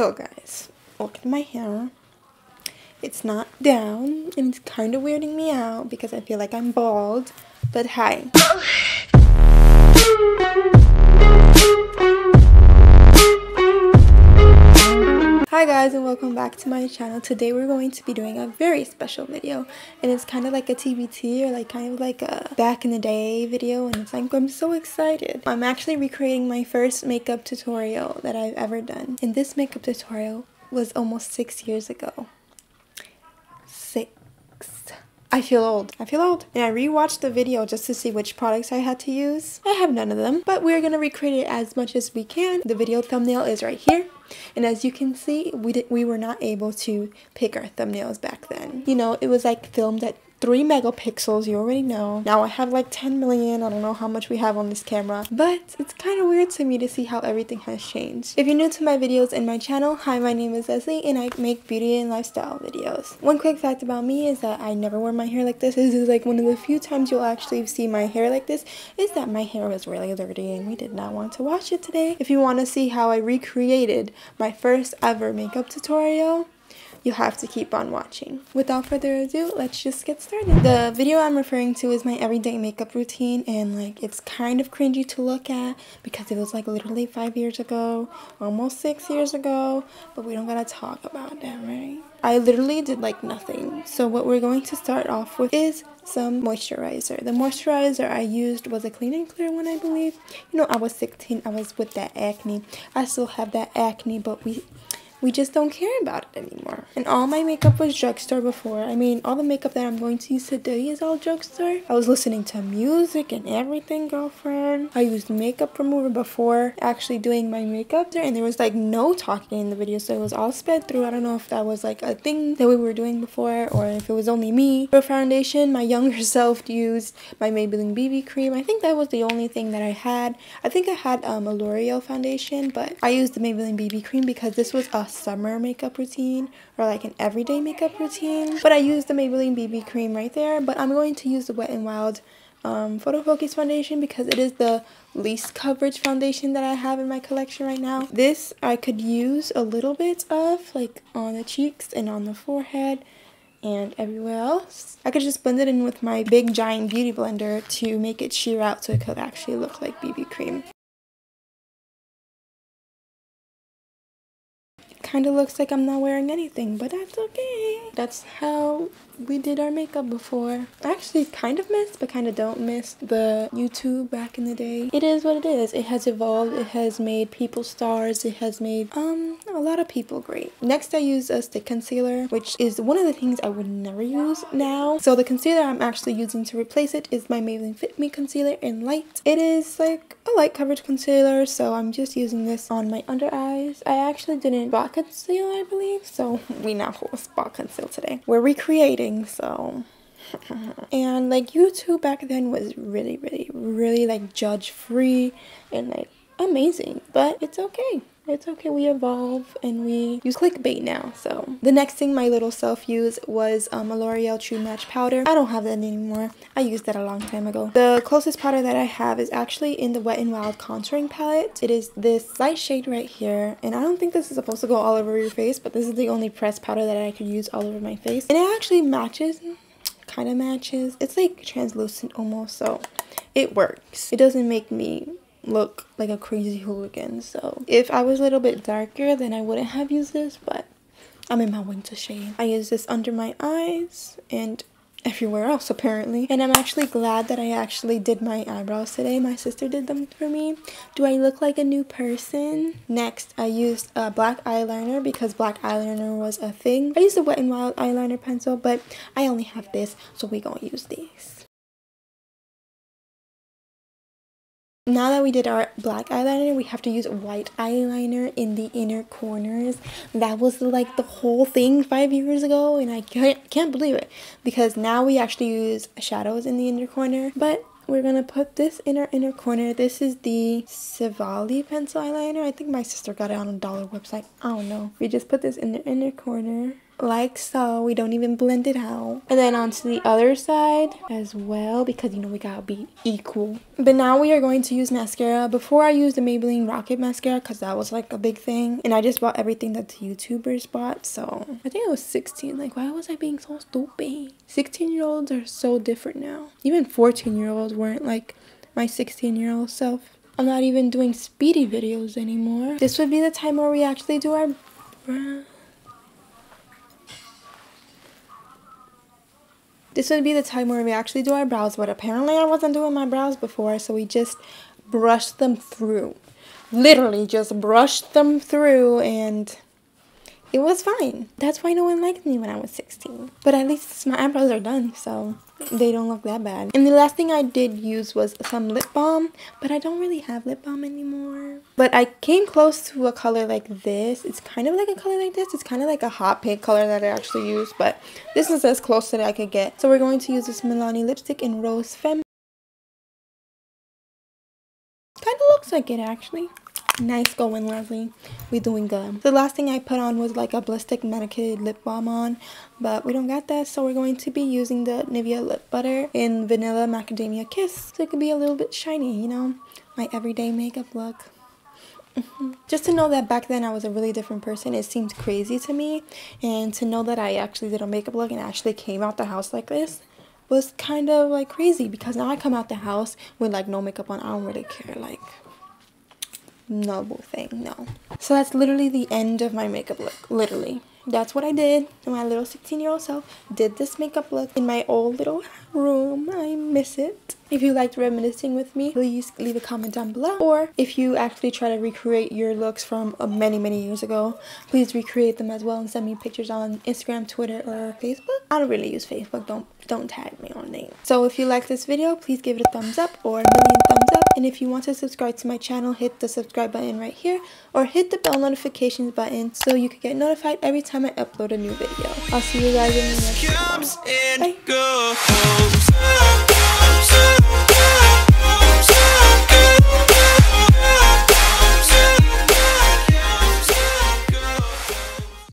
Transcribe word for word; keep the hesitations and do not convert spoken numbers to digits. So guys, look at my hair. It's not down and it's kind of weirding me out because I feel like I'm bald, but hi. Hi guys, and welcome back to my channel. Today we're going to be doing a very special video, and it's kind of like a T B T, or like kind of like a back in the day video, and it's like I'm so excited. I'm actually recreating my first makeup tutorial that I've ever done, and this makeup tutorial was almost six years ago. Six. I feel old. I feel old. And I rewatched the video just to see which products I had to use. I have none of them, but we're gonna recreate it as much as we can. The video thumbnail is right here. And as you can see, we did, we were not able to pick our thumbnails back then. You know, it was like filmed at three megapixels, you already know. Now I have like ten million, I don't know how much we have on this camera, but it's kind of weird to me to see how everything has changed. If you're new to my videos and my channel, hi, my name is Leslie and I make beauty and lifestyle videos. One quick fact about me is that I never wore my hair like this. This is like one of the few times you'll actually see my hair like this, is that my hair was really dirty and we did not want to wash it today. If you want to see how I recreated my first ever makeup tutorial, you have to keep on watching. Without further ado, let's just get started. The video I'm referring to is my everyday makeup routine, and like it's kind of cringy to look at because it was like literally five years ago, almost six years ago, but we don't gotta talk about that, right? I literally did like nothing. So what we're going to start off with is some moisturizer. The moisturizer I used was a Clean and Clear one, I believe. You know, I was sixteen, I was with that acne. I still have that acne, but we We just don't care about it anymore. And all my makeup was drugstore before. I mean, all the makeup that I'm going to use today is all drugstore. I was listening to music and everything, girlfriend. I used makeup remover before actually doing my makeup there, and there was like no talking in the video, so it was all sped through. I don't know if that was like a thing that we were doing before or if it was only me. For foundation, my younger self used my Maybelline B B cream. I think that was the only thing that I had. I think I had um, a L'Oreal foundation, but I used the Maybelline B B cream because this was a summer makeup routine or like an everyday makeup routine. But I used the Maybelline B B cream right there, but I'm going to use the Wet n Wild um, PhotoFocus foundation because it is the least coverage foundation that I have in my collection right now. This I could use a little bit of like on the cheeks and on the forehead and everywhere else. I could just blend it in with my big giant beauty blender to make it sheer out so it could actually look like B B cream. Kind of looks like I'm not wearing anything, but that's okay. That's how we did our makeup before. I actually kind of miss, but kind of don't miss the YouTube back in the day. It is what it is. It has evolved. It has made people stars. It has made um a lot of people great. Next, I use a stick concealer, which is one of the things I would never use now. So the concealer I'm actually using to replace it is my Maybelline Fit Me concealer in light. It is like a light coverage concealer, so I'm just using this on my under eyes. I actually didn't buy conceal, I believe, so we now hold spot conceal today. We're recreating, so and like YouTube back then was really really really like judge free and like amazing, but it's okay. It's okay, we evolve and we use clickbait now. So the next thing my little self used was um, a L'Oreal True Match powder. I don't have that anymore. I used that a long time ago. The closest powder that I have is actually in the Wet n Wild contouring palette. It is this light shade right here, and I don't think this is supposed to go all over your face, but this is the only pressed powder that I could use all over my face, and it actually matches, kind of matches. It's like translucent almost, so it works. It doesn't make me look like a crazy hooligan. So if I was a little bit darker, then I wouldn't have used this, but I'm in my winter shade. I use this under my eyes and everywhere else apparently. And I'm actually glad that I actually did my eyebrows today. My sister did them for me. Do I look like a new person? Next, I used a black eyeliner because black eyeliner was a thing. I used a Wet n Wild eyeliner pencil, but I only have this, so we gonna use these. Now that we did our black eyeliner, we have to use white eyeliner in the inner corners. That was like the whole thing five years ago, and I can't, can't believe it because now we actually use shadows in the inner corner. But we're gonna put this in our inner corner. This is the Civali pencil eyeliner. I think my sister got it on a dollar website. I don't know. We just put this in the inner corner. like so. We don't even blend it out. And then onto the other side as well, because you know we gotta be equal. But now we are going to use mascara. Before I used the Maybelline Rocket mascara because that was like a big thing, and I just bought everything that the YouTubers bought. So I think I was sixteen. Like, why was I being so stupid? sixteen year olds are so different now. Even fourteen year olds weren't like my sixteen year old self. I'm not even doing speedy videos anymore. This would be the time where we actually do our brow. This would be the time where we actually do our brows, but apparently I wasn't doing my brows before, so we just brushed them through. Literally just brushed them through, and it was fine. That's why no one liked me when I was sixteen. But at least my eyebrows are done, so they don't look that bad. And the last thing I did use was some lip balm, but I don't really have lip balm anymore. But I came close to a color like this. It's kind of like a color like this. It's kind of like a hot pink color that I actually use, but this is as close that I could get. So we're going to use this Milani lipstick in Rose Femme. Kind of looks like it, actually. Nice going, Leslie. We're doing good. The last thing I put on was like a ballistic medicated lip balm on, but we don't got that, so we're going to be using the Nivea lip butter in Vanilla Macadamia Kiss, so it could be a little bit shiny, you know, my everyday makeup look. Just to know that back then I was a really different person, it seemed crazy to me, and to know that I actually did a makeup look and actually came out the house like this was kind of like crazy, because now I come out the house with like no makeup on. I don't really care, like, noble thing, no. So that's literally the end of my makeup look. Literally, that's what I did. My little sixteen year old self did this makeup look in my old little room. I miss it. If you liked reminiscing with me, please leave a comment down below, or if you actually try to recreate your looks from uh, many many years ago, please recreate them as well and send me pictures on Instagram, Twitter, or Facebook. I don't really use Facebook. Don't don't tag me on it. So if you like this video, please give it a thumbs up, or a million thumbs up. And if you want to subscribe to my channel, hit the subscribe button right here, or hit the bell notifications button so you can get notified every time I upload a new video. I'll see you guys in the next one. Bye.